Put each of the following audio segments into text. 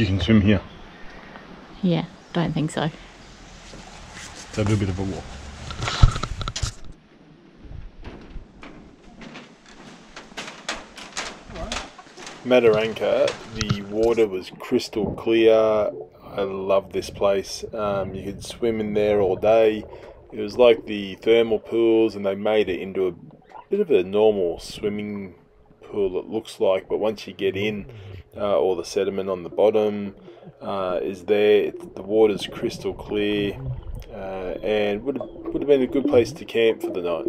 You can swim here. Yeah, don't think so. It's a little bit of a walk. Mataranka, the water was crystal clear. I love this place. You could swim in there all day. It was like the thermal pools, and they made it into a bit of a normal swimming pool, it looks like, but once you get in, all the sediment on the bottom is there. The water's crystal clear, and would have been a good place to camp for the night.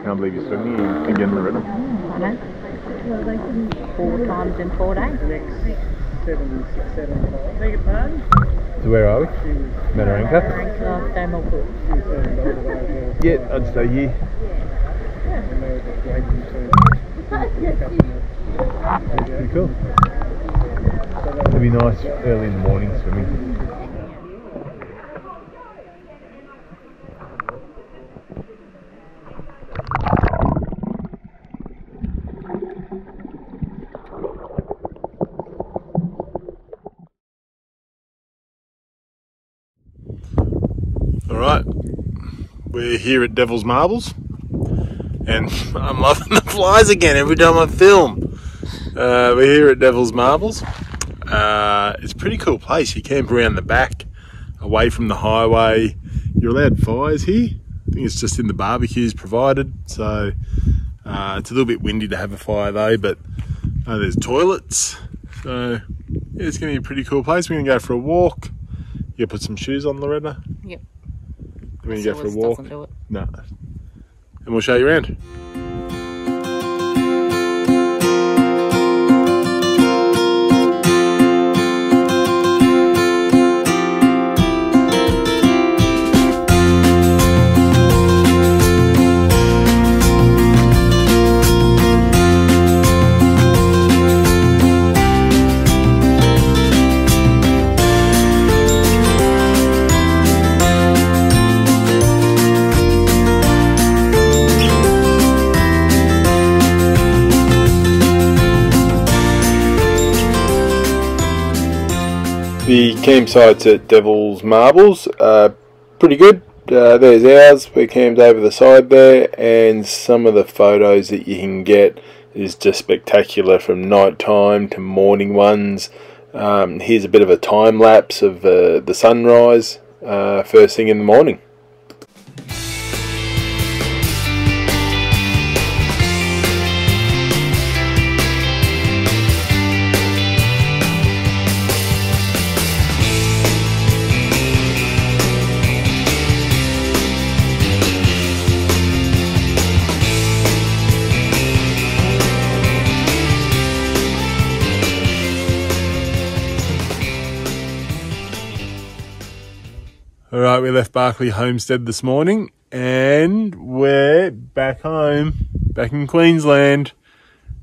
I can't believe you're swimming again, Loretta. I know. 4 times in 4 days. Next 7 and 6, 7 5. Beg your pardon? So where are we? Mataranka? Mataranka. Yeah, I'd stay here. Yeah. Pretty cool. It'll be nice early in the morning swimming. Alright, we're here at Devil's Marbles, and I'm loving the flies again every time I film. We're here at Devil's Marbles. It's a pretty cool place. You camp around the back, away from the highway. You're allowed fires here. I think it's just in the barbecues provided, so it's a little bit windy to have a fire though, but there's toilets. So yeah, it's going to be a pretty cool place. We're going to go for a walk. You put some shoes on, Loretta? Yep. We're going to go for a walk. No. And we'll show you around. The campsites at Devil's Marbles are pretty good. There's ours. We're camped over the side there, and some of the photos that you can get is just spectacular, from night time to morning ones. Here's a bit of a time lapse of the sunrise first thing in the morning. Alright, we left Barkly Homestead this morning, and we're back home, back in Queensland.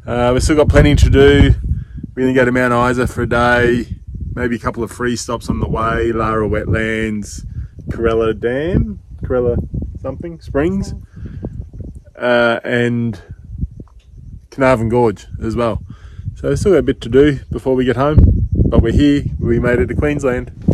We've still got plenty to do. We're going to go to Mount Isa for a day, maybe a couple of free stops on the way, Lara Wetlands, Corella Dam, Corella something, Springs, and Carnarvon Gorge as well. So we've still got a bit to do before we get home, but we're here, we made it to Queensland.